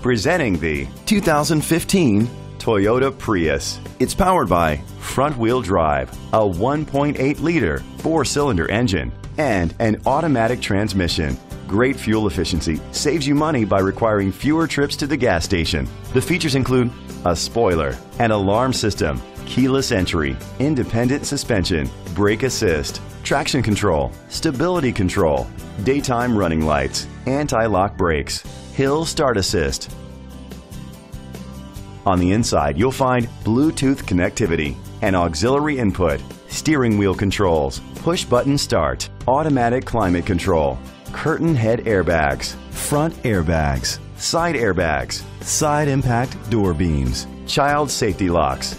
Presenting the 2015 Toyota Prius. It's powered by front-wheel drive, a 1.8-liter four-cylinder engine, and an automatic transmission. Great fuel efficiency saves you money by requiring fewer trips to the gas station. The features include a spoiler, an alarm system, keyless entry, independent suspension, brake assist, traction control, stability control, daytime running lights, anti-lock brakes, hill start assist. On the inside, you'll find Bluetooth connectivity, an auxiliary input, steering wheel controls, push button start, automatic climate control, curtain head airbags, front airbags, side impact door beams, child safety locks.